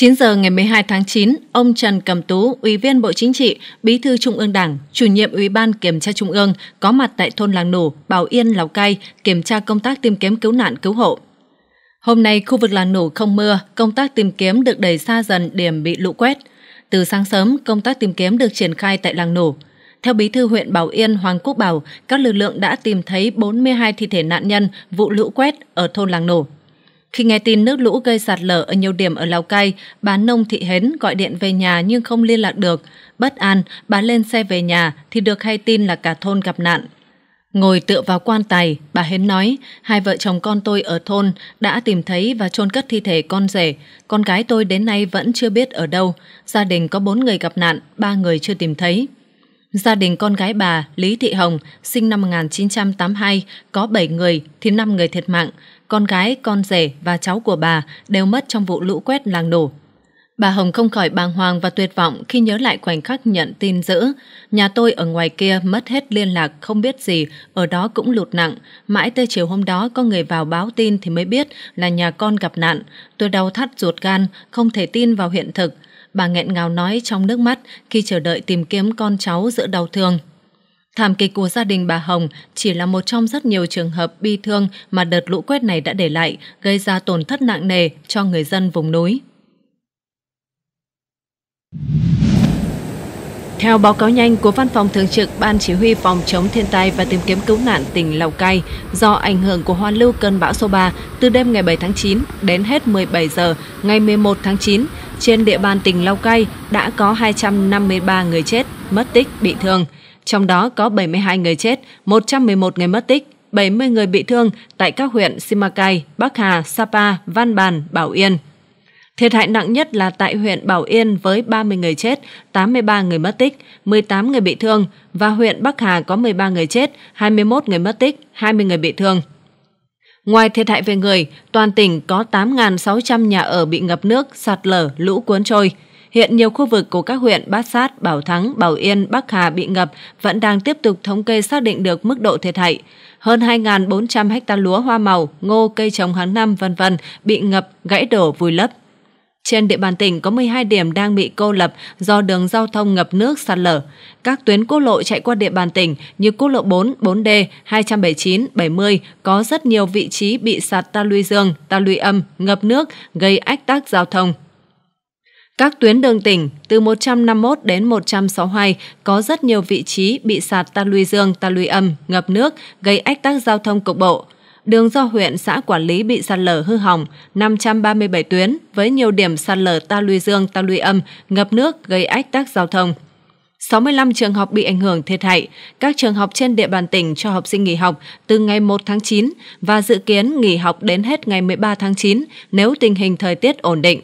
9 giờ ngày 12 tháng 9, ông Trần Cẩm Tú, Ủy viên Bộ Chính trị, Bí thư Trung ương Đảng, Chủ nhiệm Ủy ban Kiểm tra Trung ương có mặt tại thôn Làng Nủ, Bảo Yên, Lào Cai kiểm tra công tác tìm kiếm cứu nạn cứu hộ. Hôm nay khu vực Làng Nủ không mưa, công tác tìm kiếm được đẩy xa dần điểm bị lũ quét. Từ sáng sớm, công tác tìm kiếm được triển khai tại Làng Nủ. Theo Bí thư huyện Bảo Yên Hoàng Quốc Bảo, các lực lượng đã tìm thấy 42 thi thể nạn nhân vụ lũ quét ở thôn Làng Nủ. Khi nghe tin nước lũ gây sạt lở ở nhiều điểm ở Lào Cai, bà Nông Thị Hến gọi điện về nhà nhưng không liên lạc được. Bất an, bà lên xe về nhà thì được hay tin là cả thôn gặp nạn. Ngồi tựa vào quan tài, bà Hến nói, hai vợ chồng con tôi ở thôn đã tìm thấy và chôn cất thi thể con rể. Con gái tôi đến nay vẫn chưa biết ở đâu. Gia đình có 4 người gặp nạn, 3 người chưa tìm thấy. Gia đình con gái bà Lý Thị Hồng, sinh năm 1982, có 7 người thì 5 người thiệt mạng. Con gái, con rể và cháu của bà đều mất trong vụ lũ quét Làng Nủ. Bà Hồng không khỏi bàng hoàng và tuyệt vọng khi nhớ lại khoảnh khắc nhận tin dữ. Nhà tôi ở ngoài kia mất hết liên lạc, không biết gì, ở đó cũng lụt nặng. Mãi tới chiều hôm đó có người vào báo tin thì mới biết là nhà con gặp nạn. Tôi đau thắt ruột gan, không thể tin vào hiện thực. Bà nghẹn ngào nói trong nước mắt khi chờ đợi tìm kiếm con cháu giữa đau thương. Thảm kịch của gia đình bà Hồng chỉ là một trong rất nhiều trường hợp bi thương mà đợt lũ quét này đã để lại, gây ra tổn thất nặng nề cho người dân vùng núi. Theo báo cáo nhanh của Văn phòng Thường trực Ban Chỉ huy Phòng chống thiên tai và tìm kiếm cứu nạn tỉnh Lào Cai, do ảnh hưởng của hoàn lưu cơn bão số 3, từ đêm ngày 7 tháng 9 đến hết 17 giờ ngày 11 tháng 9, trên địa bàn tỉnh Lào Cai đã có 253 người chết, mất tích, bị thương. Trong đó có 72 người chết, 111 người mất tích, 70 người bị thương tại các huyện Simacai, Bắc Hà, Sapa, Văn Bàn, Bảo Yên. Thiệt hại nặng nhất là tại huyện Bảo Yên với 30 người chết, 83 người mất tích, 18 người bị thương và huyện Bắc Hà có 13 người chết, 21 người mất tích, 20 người bị thương. Ngoài thiệt hại về người, toàn tỉnh có 8.600 nhà ở bị ngập nước, sạt lở, lũ cuốn trôi. Hiện nhiều khu vực của các huyện Bát Xát, Bảo Thắng, Bảo Yên, Bắc Hà bị ngập vẫn đang tiếp tục thống kê xác định được mức độ thiệt hại. Hơn 2.400 ha lúa hoa màu, ngô, cây trồng hàng năm v.v. bị ngập, gãy đổ, vùi lấp. Trên địa bàn tỉnh có 12 điểm đang bị cô lập do đường giao thông ngập nước sạt lở. Các tuyến quốc lộ chạy qua địa bàn tỉnh như quốc lộ 4, 4D, 279, 70 có rất nhiều vị trí bị sạt ta luy dương, ta luy âm, ngập nước, gây ách tắc giao thông. Các tuyến đường tỉnh từ 151 đến 162 có rất nhiều vị trí bị sạt ta luy dương, ta luy âm, ngập nước, gây ách tắc giao thông cục bộ. Đường do huyện xã quản lý bị sạt lở hư hỏng 537 tuyến với nhiều điểm sạt lở ta luy dương, ta luy âm, ngập nước, gây ách tắc giao thông. 65 trường học bị ảnh hưởng thiệt hại. Các trường học trên địa bàn tỉnh cho học sinh nghỉ học từ ngày 1 tháng 9 và dự kiến nghỉ học đến hết ngày 13 tháng 9 nếu tình hình thời tiết ổn định.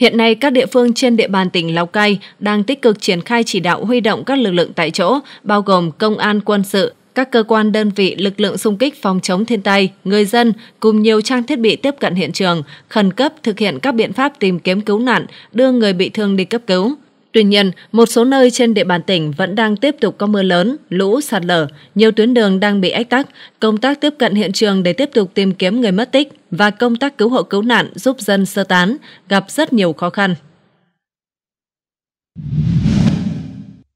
Hiện nay, các địa phương trên địa bàn tỉnh Lào Cai đang tích cực triển khai chỉ đạo huy động các lực lượng tại chỗ, bao gồm công an, quân sự, các cơ quan đơn vị, lực lượng xung kích phòng chống thiên tai, người dân cùng nhiều trang thiết bị tiếp cận hiện trường, khẩn cấp thực hiện các biện pháp tìm kiếm cứu nạn, đưa người bị thương đi cấp cứu. Tuy nhiên, một số nơi trên địa bàn tỉnh vẫn đang tiếp tục có mưa lớn, lũ, sạt lở, nhiều tuyến đường đang bị ách tắc, công tác tiếp cận hiện trường để tiếp tục tìm kiếm người mất tích và công tác cứu hộ cứu nạn giúp dân sơ tán gặp rất nhiều khó khăn.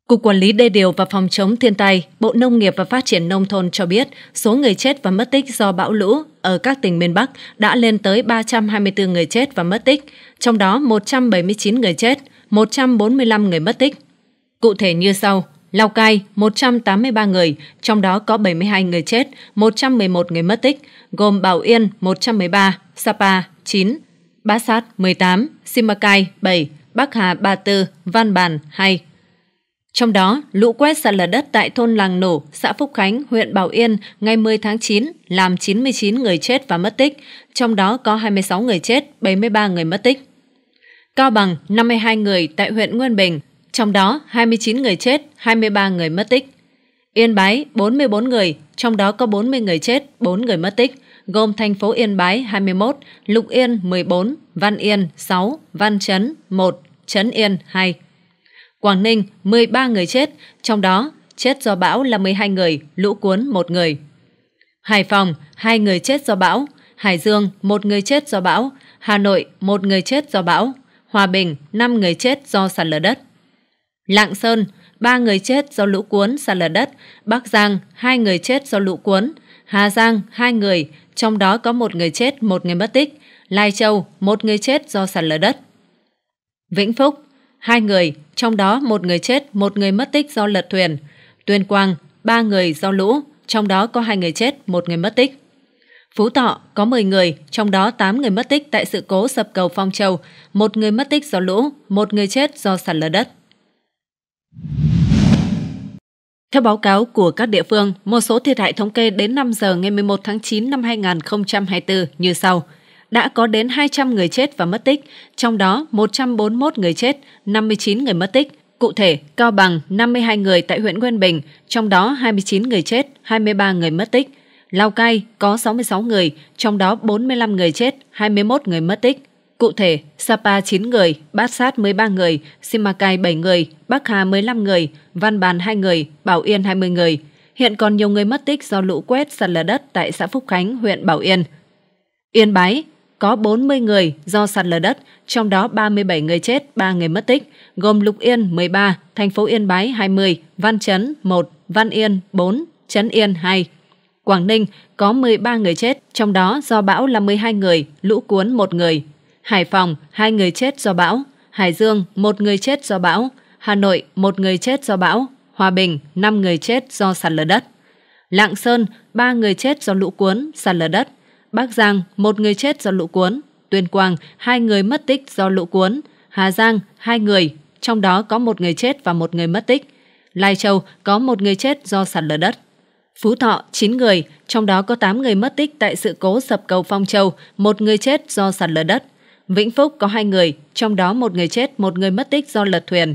Cục Quản lý Đê điều và Phòng chống thiên tai, Bộ Nông nghiệp và Phát triển Nông thôn cho biết số người chết và mất tích do bão lũ ở các tỉnh miền Bắc đã lên tới 324 người chết và mất tích, trong đó 179 người chết, 145 người mất tích. Cụ thể như sau: Lào Cai 183 người, trong đó có 72 người chết, 111 người mất tích, gồm Bảo Yên 113, Sapa 9, Bát Xát 18, Simacai 7, Bắc Hà 34, Văn Bàn 2. Trong đó, lũ quét sạt lở đất tại thôn Làng Nủ, xã Phúc Khánh, huyện Bảo Yên ngày 10 tháng 9 làm 99 người chết và mất tích, trong đó có 26 người chết, 73 người mất tích. Cao Bằng 52 người tại huyện Nguyên Bình, trong đó 29 người chết, 23 người mất tích. Yên Bái 44 người, trong đó có 40 người chết, 4 người mất tích, gồm thành phố Yên Bái 21, Lục Yên 14, Văn Yên 6, Văn Chấn 1, Trấn Yên 2. Quảng Ninh 13 người chết, trong đó chết do bão là 12 người, lũ cuốn 1 người. Hải Phòng 2 người chết do bão, Hải Dương 1 người chết do bão, Hà Nội 1 người chết do bão. Hòa Bình 5 người chết do sạt lở đất. Lạng Sơn 3 người chết do lũ cuốn sạt lở đất, Bắc Giang 2 người chết do lũ cuốn, Hà Giang 2 người, trong đó có 1 người chết, 1 người mất tích, Lai Châu 1 người chết do sạt lở đất. Vĩnh Phúc 2 người, trong đó 1 người chết, 1 người mất tích do lật thuyền, Tuyên Quang 3 người do lũ, trong đó có 2 người chết, 1 người mất tích. Phú Thọ có 10 người, trong đó 8 người mất tích tại sự cố sập cầu Phong Châu, 1 người mất tích do lũ, 1 người chết do sạt lở đất. Theo báo cáo của các địa phương, một số thiệt hại thống kê đến 5 giờ ngày 11 tháng 9 năm 2024 như sau. Đã có đến 200 người chết và mất tích, trong đó 141 người chết, 59 người mất tích. Cụ thể, Cao Bằng 52 người tại huyện Nguyên Bình, trong đó 29 người chết, 23 người mất tích. Lào Cai có 66 người, trong đó 45 người chết, 21 người mất tích. Cụ thể, Sapa 9 người, Bát Xát 13 người, Simacai 7 người, Bắc Hà 15 người, Văn Bàn 2 người, Bảo Yên 20 người. Hiện còn nhiều người mất tích do lũ quét sạt lở đất tại xã Phúc Khánh, huyện Bảo Yên. Yên Bái có 40 người do sạt lở đất, trong đó 37 người chết, 3 người mất tích, gồm Lục Yên 13, thành phố Yên Bái 20, Văn Chấn 1, Văn Yên 4, Trấn Yên 2. Quảng Ninh có 13 người chết, trong đó do bão là 12 người, lũ cuốn 1 người. Hải Phòng 2 người chết do bão, Hải Dương 1 người chết do bão, Hà Nội 1 người chết do bão, Hòa Bình 5 người chết do sạt lở đất. Lạng Sơn 3 người chết do lũ cuốn, sạt lở đất. Bắc Giang 1 người chết do lũ cuốn, Tuyên Quang 2 người mất tích do lũ cuốn, Hà Giang 2 người, trong đó có 1 người chết và 1 người mất tích. Lai Châu có 1 người chết do sạt lở đất. Phú Thọ 9 người, trong đó có 8 người mất tích tại sự cố sập cầu Phong Châu, 1 người chết do sạt lở đất. Vĩnh Phúc có 2 người, trong đó 1 người chết, 1 người mất tích do lật thuyền.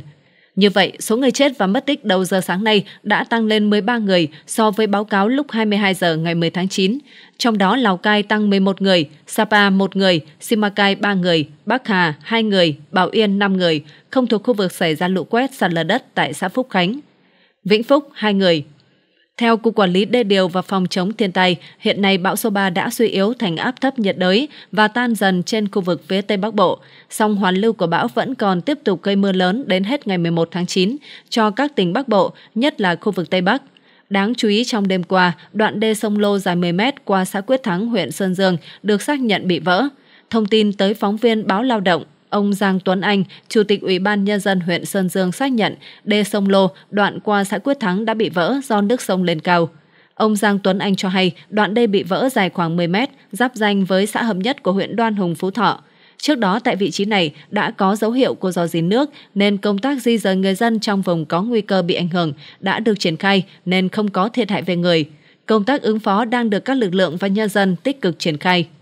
Như vậy, số người chết và mất tích đầu giờ sáng nay đã tăng lên 13 người so với báo cáo lúc 22 giờ ngày 10 tháng 9. Trong đó Lào Cai tăng 11 người, Sapa 1 người, Simacai 3 người, Bắc Hà 2 người, Bảo Yên 5 người, không thuộc khu vực xảy ra lũ quét sạt lở đất tại xã Phúc Khánh. Vĩnh Phúc 2 người. Theo Cục Quản lý Đê điều và Phòng chống thiên tai, hiện nay bão số 3 đã suy yếu thành áp thấp nhiệt đới và tan dần trên khu vực phía Tây Bắc Bộ. Song hoàn lưu của bão vẫn còn tiếp tục gây mưa lớn đến hết ngày 11 tháng 9 cho các tỉnh Bắc Bộ, nhất là khu vực Tây Bắc. Đáng chú ý trong đêm qua, đoạn đê sông Lô dài 10 m qua xã Quyết Thắng, huyện Sơn Dương được xác nhận bị vỡ. Thông tin tới phóng viên báo Lao động, ông Giang Tuấn Anh, Chủ tịch Ủy ban Nhân dân huyện Sơn Dương xác nhận đê sông Lô đoạn qua xã Quyết Thắng đã bị vỡ do nước sông lên cao. Ông Giang Tuấn Anh cho hay đoạn đê bị vỡ dài khoảng 10 mét, giáp ranh với xã Hợp Nhất của huyện Đoan Hùng, Phú Thọ. Trước đó tại vị trí này đã có dấu hiệu của rò rỉ nước nên công tác di dời người dân trong vùng có nguy cơ bị ảnh hưởng đã được triển khai nên không có thiệt hại về người. Công tác ứng phó đang được các lực lượng và nhân dân tích cực triển khai.